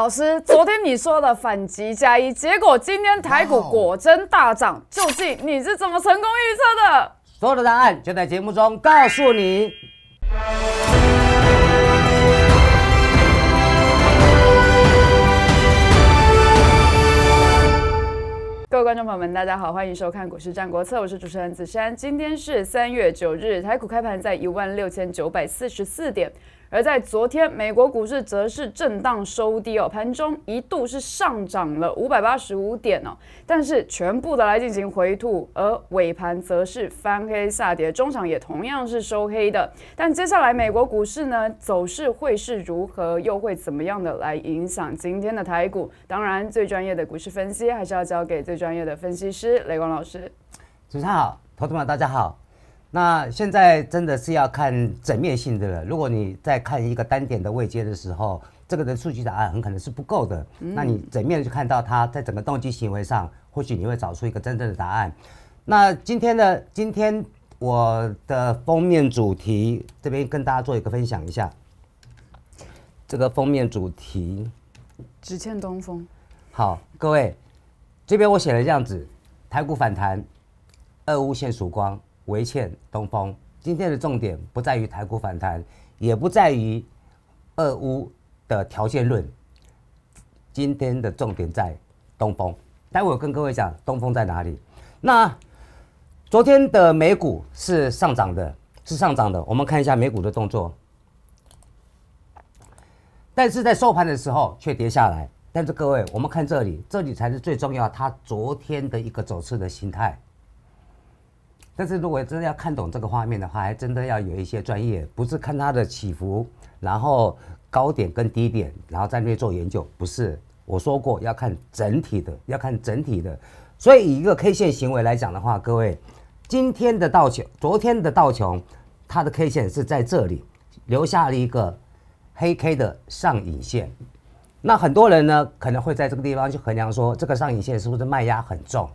老师，昨天你说了反击加一，结果今天台股果真大涨，究竟你是怎么成功预测的？所有的答案就在节目中告诉你。 各位观众朋友们，大家好，欢迎收看《股市战国策》，我是主持人子珊。今天是3月9日，台股开盘在16944点。而在昨天，美国股市则是震荡收低哦，盘中一度是上涨了585点哦，但是全部的来进行回吐，而尾盘则是翻黑下跌，中场也同样是收黑的。但接下来美国股市呢走势会是如何，又会怎么样的来影响今天的台股？当然，最专业的股市分析还是要交给最专业的分析师雷光老师。主持人好，投资者大家好。 那现在真的是要看整面性的了。如果你在看一个单点的位阶的时候，这个的数据答案很可能是不够的。那你整面就看到它在整个动机行为上，或许你会找出一个真正的答案。那今天我的封面主题这边跟大家做一个分享一下。这个封面主题只欠东风。好，各位，这边我写了这样子：台股反弹，俄乌现曙光。 唯欠东风。今天的重点不在于台股反弹，也不在于俄乌的条件论。今天的重点在东风。待会我跟各位讲东风在哪里。那昨天的美股是上涨的，我们看一下美股的动作。但是在收盘的时候却跌下来。但是各位，我们看这里，这里才是最重要。它昨天的一个走势的形态。 但是如果真的要看懂这个画面的话，还真的要有一些专业，不是看它的起伏，然后高点跟低点，然后在那边做研究，不是。我说过要看整体的，所以以一个 K 线行为来讲的话，各位，今天的道琼，昨天的道琼，它的 K 线是在这里留下了一个黑 K 的上影线。那很多人呢可能会在这个地方去衡量说，这个上影线是不是卖压很重？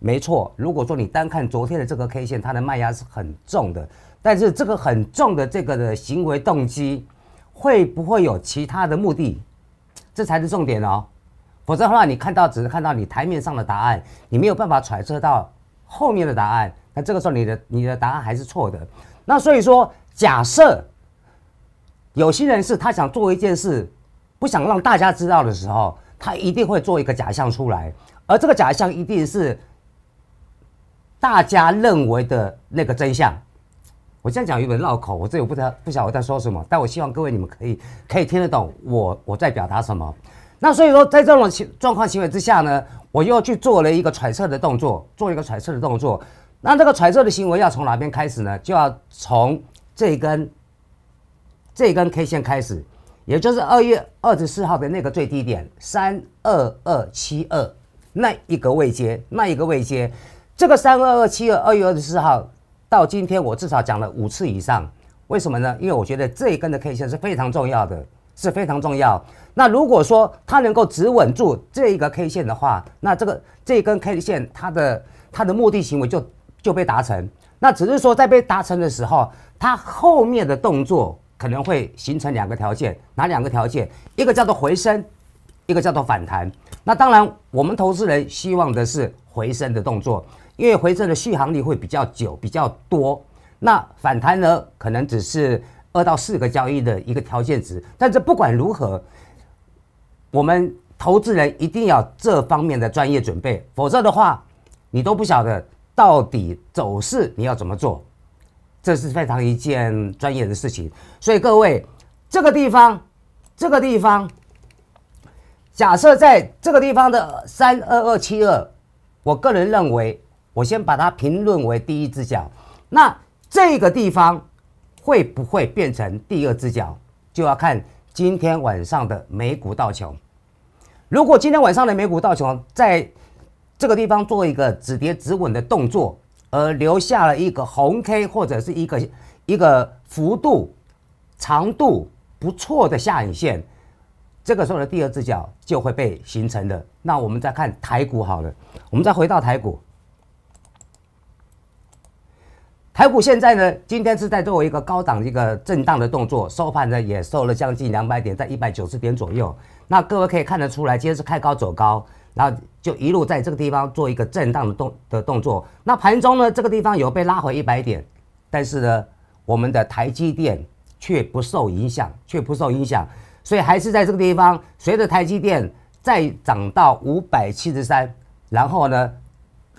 没错，如果说你单看昨天的这个 K 线，它的卖压是很重的，但是这个很重的这个的行为动机，会不会有其他的目的？这才是重点哦。否则的话，你看到只是看到你台面上的答案，你没有办法揣测到后面的答案。那这个时候你的答案还是错的。那所以说，假设有些人是他想做一件事，不想让大家知道的时候，他一定会做一个假象出来，而这个假象一定是。 大家认为的那个真相，我这样讲有点绕口，我这不晓得我在说什么，但我希望各位你们可以听得懂我在表达什么。那所以说，在这种状况行为之下呢，我又去做了一个揣测的动作，那这个揣测的行为要从哪边开始呢？就要从这一根 K 线开始，也就是2月24号的那个最低点32272那一个位阶。 这个32272，2月24号到今天，我至少讲了5次以上。为什么呢？因为我觉得这一根的 K 线是非常重要的，那如果说它能够止稳住这一个 K 线的话，那这一根 K 线它的目的行为就被达成。那只是说在被达成的时候，它后面的动作可能会形成两个条件，哪两个条件？一个叫做回升，一个叫做反弹。那当然，我们投资人希望的是回升的动作。 因为回撤的续航力会比较久、比较多，那反弹呢，可能只是2到4个交易的一个条件值。但是不管如何，我们投资人一定要这方面的专业准备，否则的话，你都不晓得到底走势你要怎么做，这是非常一件专业的事情。所以各位，这个地方，假设在这个地方的32272，我个人认为。 我先把它评论为第一只脚，那这个地方会不会变成第二只脚，就要看今天晚上的美股道琼。如果今天晚上的美股道琼在这个地方做一个止跌止稳的动作，而留下了一个红 K 或者是一个幅度、长度不错的下影线，这个时候的第二只脚就会被形成的。那我们再看台股好了，我们再回到台股。台股现在呢，今天是在作为一个高档一个震荡的动作，收盘呢也收了将近200点，在190点左右。那各位可以看得出来，今天是开高走高，然后就一路在这个地方做一个震荡的动作。那盘中呢，这个地方有被拉回100点，但是呢，我们的台积电却不受影响，所以还是在这个地方，随着台积电再涨到573，然后呢，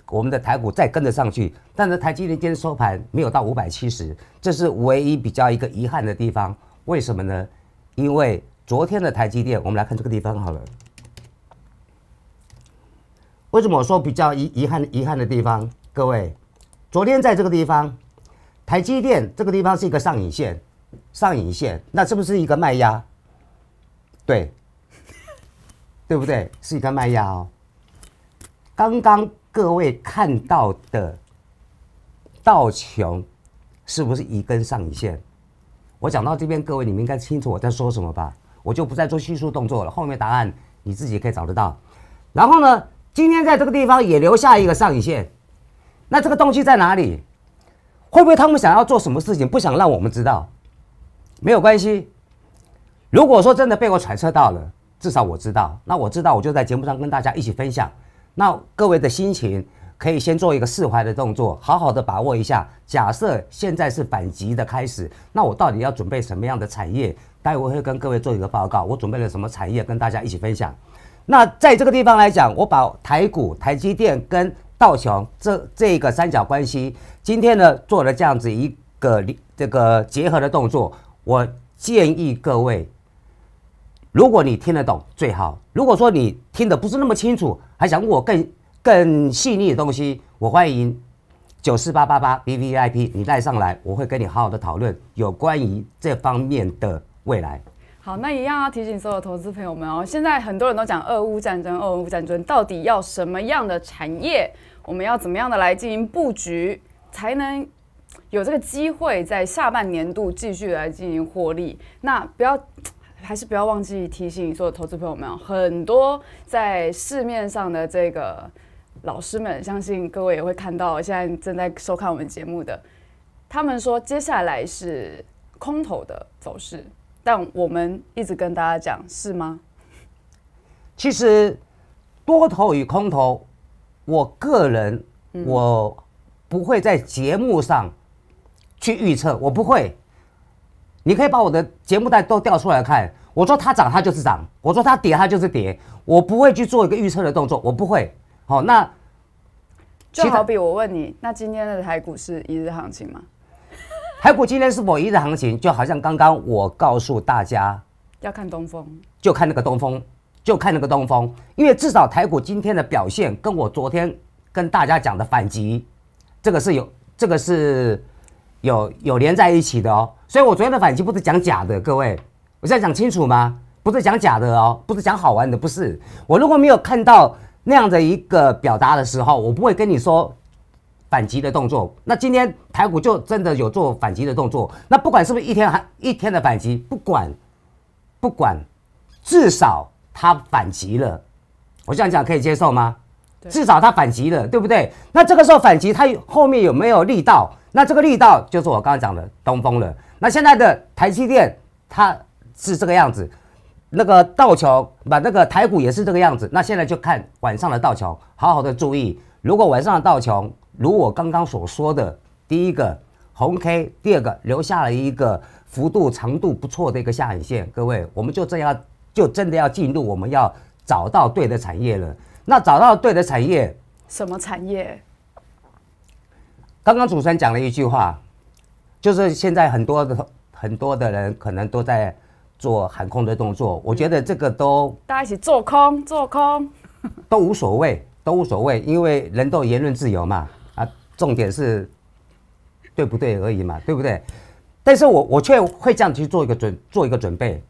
我们的台股再跟着上去，但是台积电今天收盘没有到570，这是唯一比较一个遗憾的地方。为什么呢？因为昨天的台积电，我们来看这个地方好了。为什么我说比较遗憾的地方？各位，昨天在这个地方，台积电这个地方是一个上影线，那是不是一个卖压？对，对不对？是一个卖压哦。刚刚各位看到的道琼是不是一根上影线？我讲到这边，各位你们应该清楚我在说什么吧？我就不再做叙述动作了，后面答案你自己可以找得到。然后呢，今天在这个地方也留下一个上影线，那这个东西在哪里？会不会他们想要做什么事情，不想让我们知道？没有关系，如果说真的被我揣测到了，至少我知道，那我知道我就在节目上跟大家一起分享。那各位的心情可以先做一个释怀的动作，好好的把握一下。假设现在是反击的开始，那我到底要准备什么样的产业？待会会跟各位做一个报告，我准备了什么产业跟大家一起分享。那在这个地方来讲，我把台股、台积电跟道琼这个三角关系，今天呢做了这样子一个这个结合的动作。我建议各位，如果你听得懂最好，如果说你听得不是那么清楚，还想问我更细腻的东西，我欢迎94888 BVIP 你带上来，我会跟你好好的讨论有关于这方面的未来。好，那一样要提醒所有投资朋友们哦，现在很多人都讲俄乌战争，到底要什么样的产业，我们要怎么样的来进行布局，才能有这个机会在下半年度继续来进行获利？那还是不要忘记提醒所有投资朋友们，很多在市面上的这个老师们，相信各位也会看到，现在正在收看我们节目的，他们说接下来是空头的走势，但我们一直跟大家讲，是吗？其实多头与空头，我个人我不会在节目上去预测，我不会。你可以把我的节目带都调出来看，我说它涨它就是涨，我说它跌它就是跌，我不会去做一个预测的动作，我不会。好，那就好比我问你，那今天的台股是一日行情吗？台股今天是否一日行情，就好像刚刚我告诉大家要看东风，就看那个东风，因为至少台股今天的表现跟我昨天跟大家讲的反击，这个是有连在一起的哦。所以我昨天的反击不是讲假的，各位，我现在讲清楚吗？不是讲假的哦，不是讲好玩的，不是。我如果没有看到那样的一个表达的时候，我不会跟你说反击的动作。那今天台股就真的有做反击的动作，那不管是不是一天的反击，不管，至少它反击了。我这样讲可以接受吗？至少它反击了，对不对？那这个时候反击它后面有没有力道？那这个力道就是我刚刚讲的东风了。那现在的台积电它是这个样子，那个道琼把那个台股也是这个样子。那现在就看晚上的道琼，好好的注意。如果晚上的道琼如我刚刚所说的，第一个红 K， 第二个留下了一个幅度长度不错的一个下影线，各位，我们就真的要进入我们要找到对的产业了。那找到对的产业，什么产业？刚刚主持人讲了一句话，就是现在很多的人可能都在做喊空的动作，我觉得这个都大家一起做空都无所谓，因为人都有言论自由嘛，啊，重点是对不对而已嘛，对不对？但是我却会这样去做一个准备，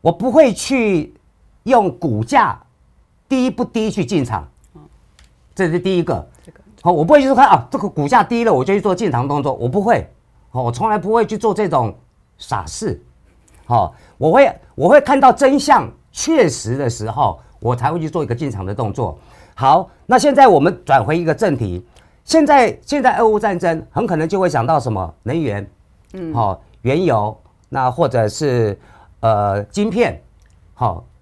我不会去用股价低不低去进场，这是第一个。好，我不会去看啊，这个股价低了我就去做进场动作，我不会，我从来不会去做这种傻事。好，我会看到真相确实的时候，我才会去做一个进场的动作。好，那现在我们转回一个正题，现在俄乌战争很可能就会想到什么能源，原油，那或者是晶片，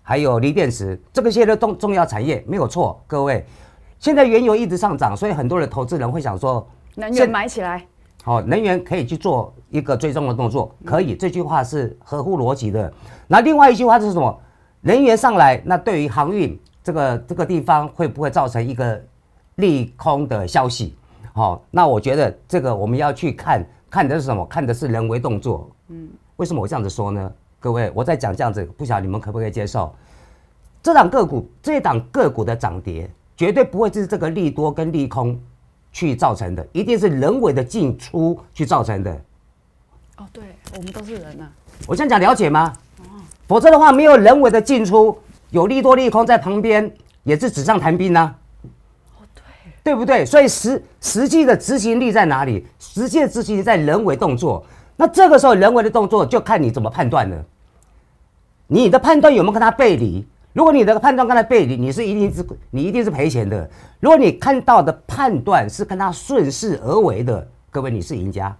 还有锂电池，这个些的重要产业没有错，各位。现在原油一直上涨，所以很多的投资人会想说，能源买起来。好，能源可以去做一个追踪的动作，可以。这句话是合乎逻辑的。那另外一句话是什么？能源上来，那对于航运这个地方会不会造成一个利空的消息？好，那我觉得这个我们要去看的是什么？看的是人为动作。为什么我这样子说呢？各位，我在讲这样子，不晓得你们可不可以接受？这档个股的涨跌，绝对不会是这个利多跟利空去造成的，一定是人为的进出去造成的。哦，对，我们都是人啊。我这样讲了解吗？哦。否则的话，没有人为的进出，有利多利空在旁边，也是纸上谈兵啊。哦，对。对不对？所以实际的执行力在哪里？实际的执行力在人为动作。那这个时候人为的动作就看你怎么判断了。你的判断有没有跟他背离？如果你的判断跟他背离，你一定是赔钱的。如果你看到的判断是跟他顺势而为的，各位你是赢家。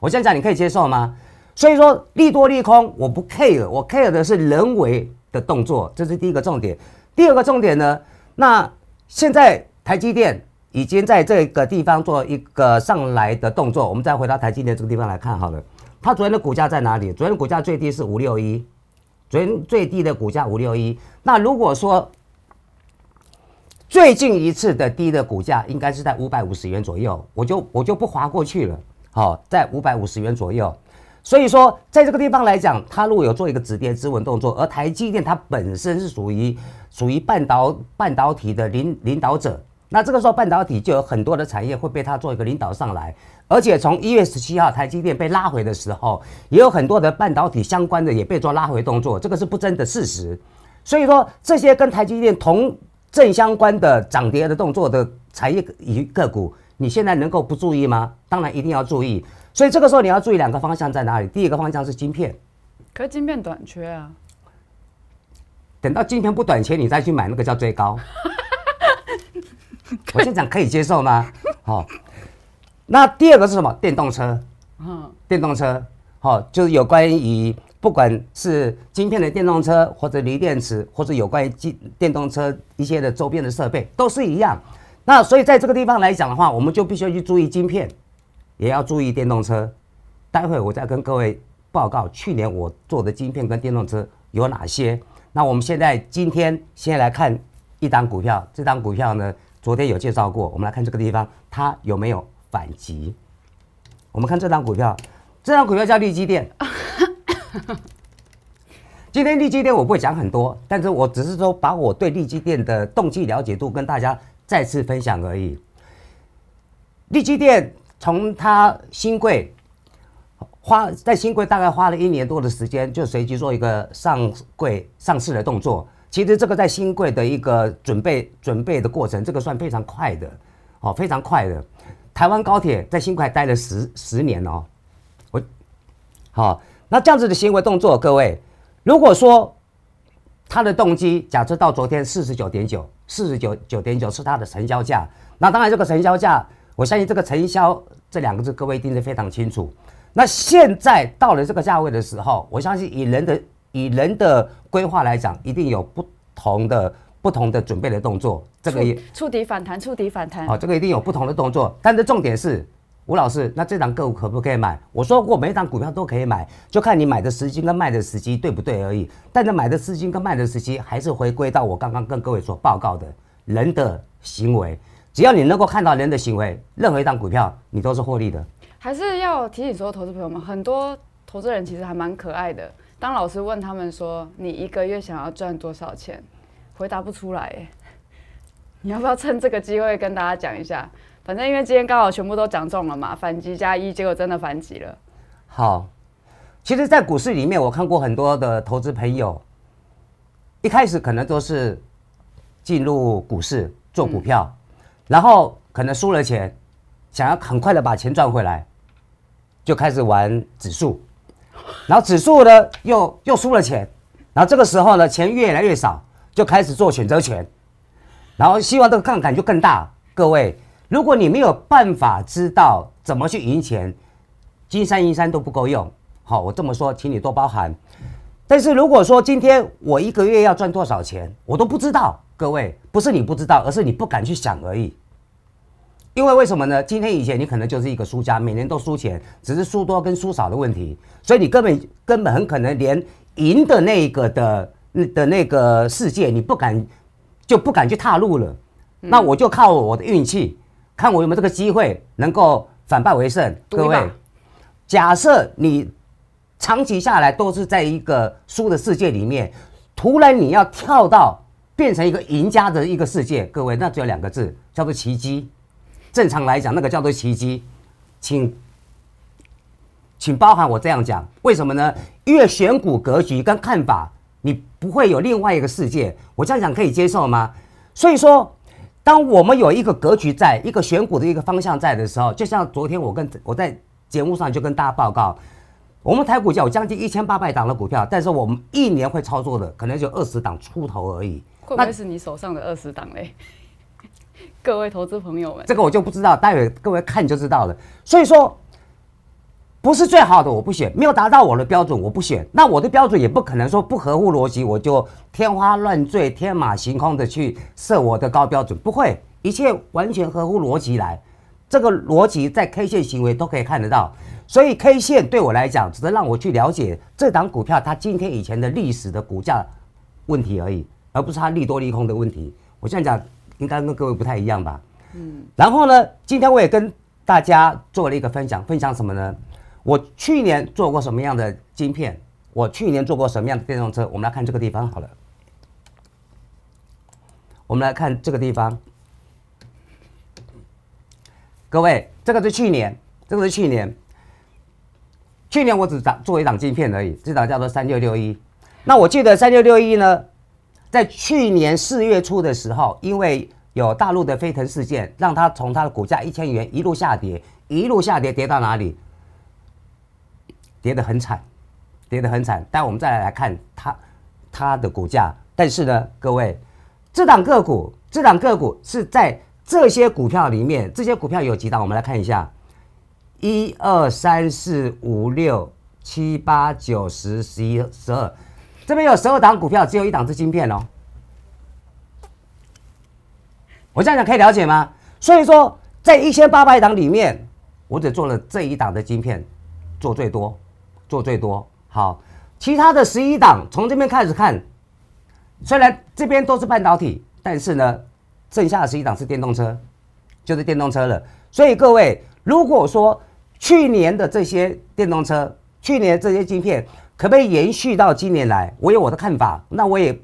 我这样讲你可以接受吗？所以说利多利空我不 care， 我 care 的是人为的动作，这是第一个重点。第二个重点呢，那现在台积电已经在这个地方做一个上来的动作，我们再回到台积电这个地方来看好了。它昨天的股价在哪里？昨天股价最低是561。昨天最低的股价561，那如果说最近一次的低的股价应该是在550元左右，我就不划过去了，好，在550元左右。所以说在这个地方来讲，它如果有做一个止跌止稳动作，而台积电它本身是属于半导体的领导者，那这个时候半导体就有很多的产业会被它做一个领导上来。而且从1月17号台积电被拉回的时候，也有很多的半导体相关的也被做拉回动作，这个是不争的事实。所以说这些跟台积电同正相关的涨跌的动作的产业与个股，你现在能够不注意吗？当然一定要注意。所以这个时候你要注意两个方向在哪里？第一个方向是晶片，可是晶片短缺啊，等到晶片不短缺你再去买，那个叫追高。我先讲可以接受吗？好、哦。那第二个是什么？电动车，电动车，就是有关于不管是晶片的电动车，或者锂电池，或者有关于电动车一些的周边的设备，都是一样。那所以在这个地方来讲的话，我们就必须要去注意晶片，也要注意电动车。待会我再跟各位报告去年我做的晶片跟电动车有哪些。那我们现在今天先来看一档股票，这档股票呢，昨天有介绍过，我们来看这个地方它有没有反击。我们看这档股票，这档股票叫力积电。今天力积电我不会讲很多，但是我只是说把我对力积电的动机了解度跟大家再次分享而已。力积电从它新贵在新贵大概花了1年多的时间，就随即做一个上市的动作。其实这个在新贵的一个准备的过程，这个算非常快的，非常快的。台湾高铁在新贵待了十年哦，那这样子的行为动作，各位，如果说他的动机，假设到昨天49.9是他的成交价，那当然这个成交价，我相信这个成交这两个字，各位一定是非常清楚。那现在到了这个价位的时候，我相信以人的规划来讲，一定有不同的准备的动作，这个也触底反弹，这个一定有不同的动作。但是重点是，吴老师，那这档个股可不可以买？我说过每一档股票都可以买，就看你买的时机跟卖的时机对不对而已。但是买的时机跟卖的时机还是回归到我刚刚跟各位所报告的人的行为，只要你能够看到人的行为，任何一档股票你都是获利的。还是要提醒所有投资朋友们，很多投资人其实还蛮可爱的。当老师问他们说你一个月想要赚多少钱，回答不出来耶，你要不要趁这个机会跟大家讲一下？反正因为今天刚好全部都讲中了嘛，反击加一，结果真的反击了。好，其实，在股市里面，我看过很多的投资朋友，一开始可能都是进入股市做股票，然后可能输了钱，想要很快的把钱赚回来，就开始玩指数，然后指数呢又输了钱，然后这个时候呢钱越来越少。就开始做选择权，然后希望这个杠杆就更大。各位，如果你没有办法知道怎么去赢钱，金山银山都不够用。好，我这么说，请你多包涵。但是如果说今天我一个月要赚多少钱，我都不知道，各位不是你不知道，而是你不敢去想而已。因为为什么呢？今天以前你可能就是一个输家，每年都输钱，只是输多跟输少的问题，所以你根本很可能连赢的那一个的那个世界，你不敢去踏入了。那我就靠我的运气，看我有没有这个机会能够反败为胜。各位，假设你长期下来都是在一个输的世界里面，突然你要跳到变成一个赢家的一个世界，各位，那只有两个字，叫做奇迹。正常来讲，那个叫做奇迹，请包含我这样讲，为什么呢？因为选股格局跟看法，你不会有另外一个世界。我这样讲可以接受吗？所以说，当我们有一个格局在，一个选股的一个方向在的时候，就像昨天我在节目上就跟大家报告，我们台股有将近1800档的股票，但是我们一年会操作的可能就20档出头而已。会不会是你手上的20档嘞？各位投资朋友们，这个我就不知道，待会各位看就知道了。所以说，不是最好的我不选，没有达到我的标准我不选。那我的标准也不可能说不合乎逻辑，我就天花乱坠、天马行空的去设我的高标准，不会，一切完全合乎逻辑来。这个逻辑在 K 线行为都可以看得到，所以 K 线对我来讲，只是让我去了解这档股票它今天以前的历史的股价问题而已，而不是它利多利空的问题。我这样讲，应该跟各位不太一样吧？嗯，然后呢，今天我也跟大家做了一个分享，分享什么呢？我去年做过什么样的晶片？我去年做过什么样的电动车？我们来看这个地方好了。我们来看这个地方，各位，这个是去年，这个是去年。去年我只做一档晶片而已，这档叫做3661。那我记得3661呢？在去年4月初的时候，因为有大陆的飞腾事件，让它从它的股价1000元一路下跌，一路下跌，跌到哪里？跌得很惨，跌得很惨。但我们再来看它的股价，但是呢，各位，这档个股是在这些股票里面，这些股票有几档？我们来看一下，1、2、3、4、5、6、7、8、9、10、11、12。这边有12档股票，只有一档是晶片哦。我这样讲可以了解吗？所以说，在1800档里面，我只做了这一档的晶片，做最多，做最多。好，其他的11档，从这边开始看，虽然这边都是半导体，但是呢，剩下的11档是电动车，就是电动车了。所以各位，如果说去年的这些电动车，去年这些晶片，可不可以延续到今年来？我有我的看法，那我也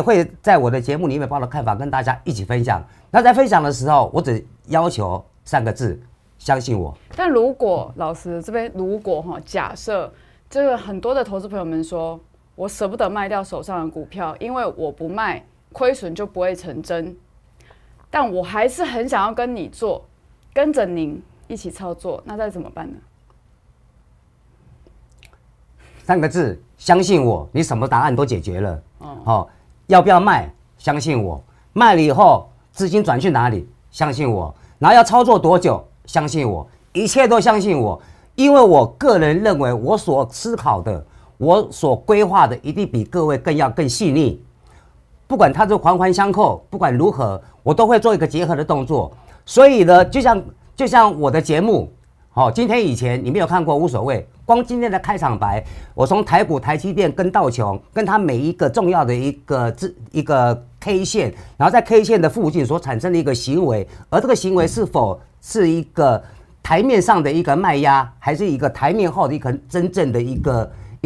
会在我的节目里面把我的看法跟大家一起分享。那在分享的时候，我只要求3个字：相信我。但如果老师这边，如果假设这个很多的投资朋友们说，我舍不得卖掉手上的股票，因为我不卖，亏损就不会成真。但我还是很想要跟你做，跟着您一起操作，那再怎么办呢？3个字，相信我，你什么答案都解决了。哦，要不要卖？相信我，卖了以后资金转去哪里？相信我，然后要操作多久？相信我，一切都相信我，因为我个人认为我所思考的，我所规划的，一定比各位更细腻。不管它是环环相扣，不管如何，我都会做一个结合的动作。所以呢，就像我的节目。好，今天以前你没有看过无所谓，光今天的开场白，我从台股、台积电跟道琼，跟它每一个重要的一个 K 线，然后在 K 线的附近所产生的一个行为，而这个行为是否是一个台面上的一个卖压，还是一个台面后的一个真正的一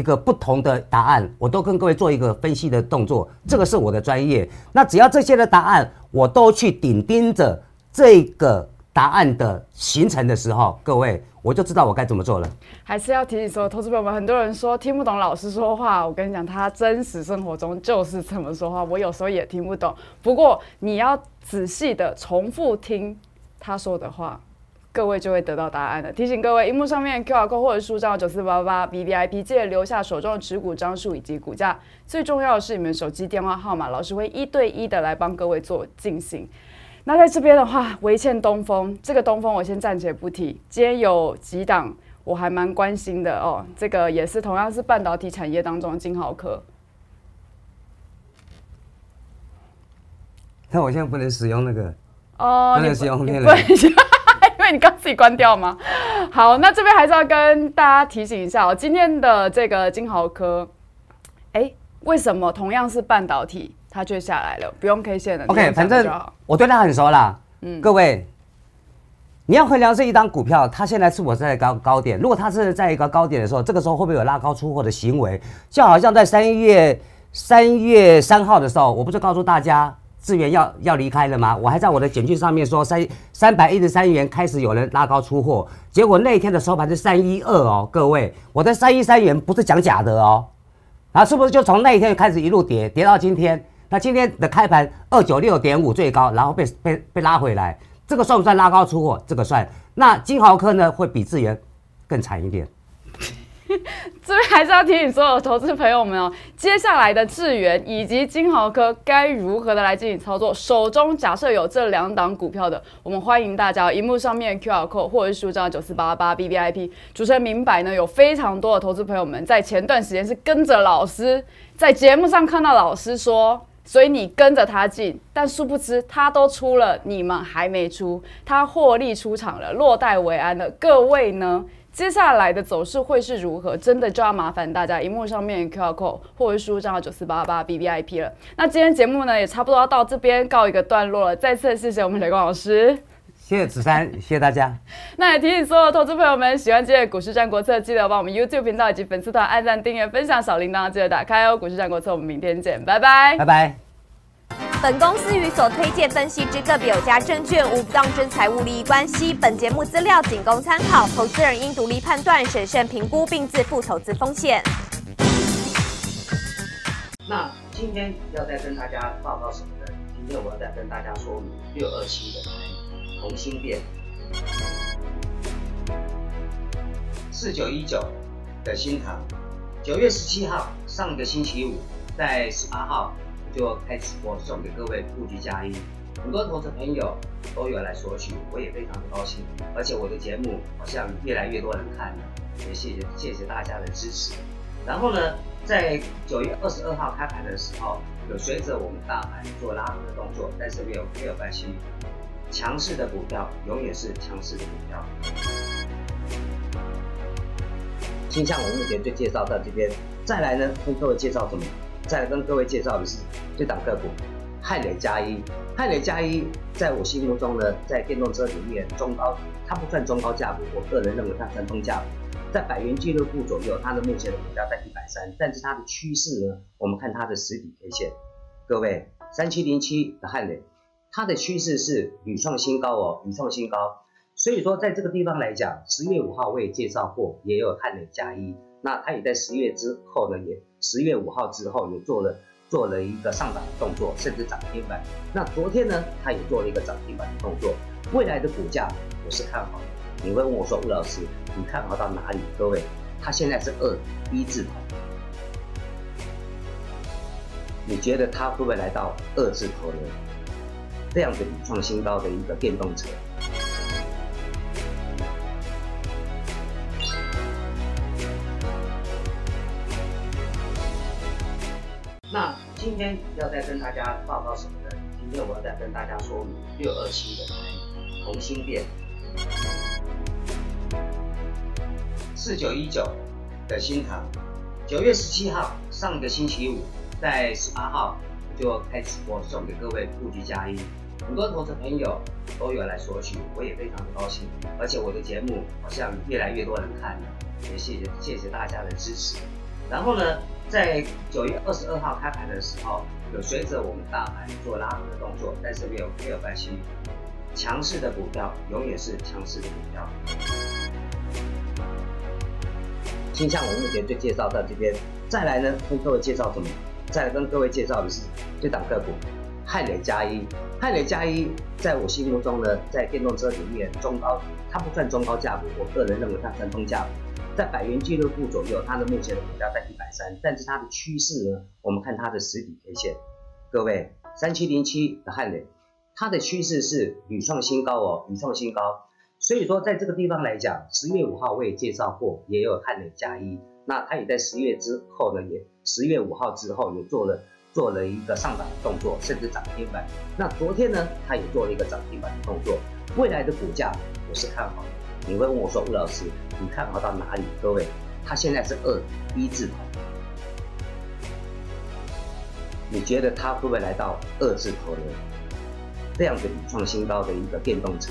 个不同的答案，我都跟各位做一个分析的动作，这个是我的专业。那只要这些的答案我都去顶盯着这个答案的形成的时候，各位，我就知道我该怎么做了。还是要提醒说，投资朋友们，很多人说听不懂老师说话，我跟你讲，他真实生活中就是这么说话，我有时候也听不懂。不过你要仔细的重复听他说的话，各位就会得到答案了。提醒各位，荧幕上面 QR Code 或者书账9488 VVIP， 记得留下手中的持股张数以及股价。最重要的是你们手机电话号码，老师会1对1的来帮各位做进行。那在这边的话，唯欠东风，这个东风我先暂且不提。今天有几档我还蛮关心的哦，这个也是同样是半导体产业当中的晶豪科。 但我现在不能使用那个，哦，不能使用那个，因为你刚自己关掉吗？好，那这边还是要跟大家提醒一下哦，今天的这个晶豪科，为什么同样是半导体，它却下来了？不用 K 线了 ，OK， 反正我对它很熟啦。嗯，各位，你要衡量这一档股票，它现在是我在高点，如果它是在一个高点的时候，这个时候会不会有拉高出货的行为？就好像在3月3号的时候，我不是告诉大家。 智原要离开了吗？我还在我的简讯上面说313元开始有人拉高出货，结果那一天的收盘是312哦，各位，我的313元不是讲假的哦，啊，是不是就从那一天开始一路跌到今天？那今天的开盘296.5最高，然后被拉回来，这个算不算拉高出货？这个算。那晶豪科呢，会比智原更惨一点。这边还是要提醒所有投资朋友们哦，接下来的智原以及晶豪科该如何的来进行操作？手中假设有这两档股票的，我们欢迎大家荧幕上面 QR code 或者是输账9488 BVIP。主持人明白呢，有非常多的投资朋友们在前段时间是跟着老师在节目上看到老师说。 所以你跟着他进，但殊不知他都出了，你们还没出，他获利出场了，落袋为安了。各位呢，接下来的走势会是如何？真的就要麻烦大家，荧幕上面 QR code 或者输入账号9488 BVIP 了。那今天节目呢，也差不多要到这边告一个段落了。再次谢谢我们雷光老师。 谢谢子珊，谢谢大家。那也提醒所有投资朋友们，喜欢今天的股市战国策，记得帮我们 YouTube 频道以及粉丝团按赞、订阅、分享，小铃铛记得打开哦。股市战国策，我们明天见，拜拜，拜拜。本公司与所推荐分析之个别有价证券无不当之财务利益关系，本节目资料仅供参考，投资人应独立判断、审慎评估并自负投资风险。那今天要再跟大家报告什么呢？今天我要再跟大家说明627的。 同心店4919的新塘，9月17号上个星期五，在18号我就开直播送给各位布局佳音，很多投资朋友都有来索取，我也非常的高兴，而且我的节目好像越来越多人看了，也谢谢大家的支持。然后呢，在9月22号开盘的时候，有随着我们大盘做拉回的动作，但是没有关系。 强势的股票永远是强势的股票。先像我目前就介绍到这边，再来呢跟各位介绍什么？再来跟各位介绍的是这档个股汉磊加一。汉磊加一在我心目中呢，在电动车里面中高，它不算中高价股，我个人认为它算中价股。在百元俱乐部左右，它的目前的股价在130，但是它的趋势呢，我们看它的实体 K 线，各位3707的汉磊。 它的趋势是屡创新高哦，屡创新高。所以说，在这个地方来讲，10月5号我也介绍过，也有汉磊加一。那它也在10月5号之后也做了一个上涨的动作，甚至涨停板。那昨天呢，它也做了一个涨停板的动作。未来的股价我是看好的。你会问我说，吴老师，你看好到哪里？各位，它现在是1字头，你觉得它会不会来到2字头呢？ 这样子屡创新高的一个电动车，那今天要再跟大家报告什么呢？今天我要再跟大家说明627的同心店、4919的新塘，9月17号上个星期五，在18号我就开直播送给各位布局佳音。 很多投资朋友都有来索取，我也非常的高兴，而且我的节目好像越来越多人看了，也谢谢大家的支持。然后呢，在9月22号开盘的时候，有随着我们大盘做拉回的动作，但是没有关系，强势的股票永远是强势的股票。先像我目前就介绍到这边，再来呢跟各位介绍什么？再来跟各位介绍的是这档个股。 汉磊加一，汉磊加一在我心目中呢，在电动车里面中高，它不算中高价股，我个人认为它算中价股，在百元俱乐部左右，它的目前的股价在130，但是它的趋势呢，我们看它的实体 K 线，各位3707的汉磊，它的趋势是屡创新高哦，屡创新高。所以说，在这个地方来讲，10月5号我也介绍过，也有汉磊加一，那它也在10月之后呢，也10月5号之后也做了一个上涨的动作，甚至涨停板。那昨天呢，它也做了一个涨停板的动作。未来的股价我是看好的。你会问我说，吴老师，你看好到哪里？各位，它现在是1字头，你觉得它会不会来到2字头呢？这样子屡创新高的一个电动车，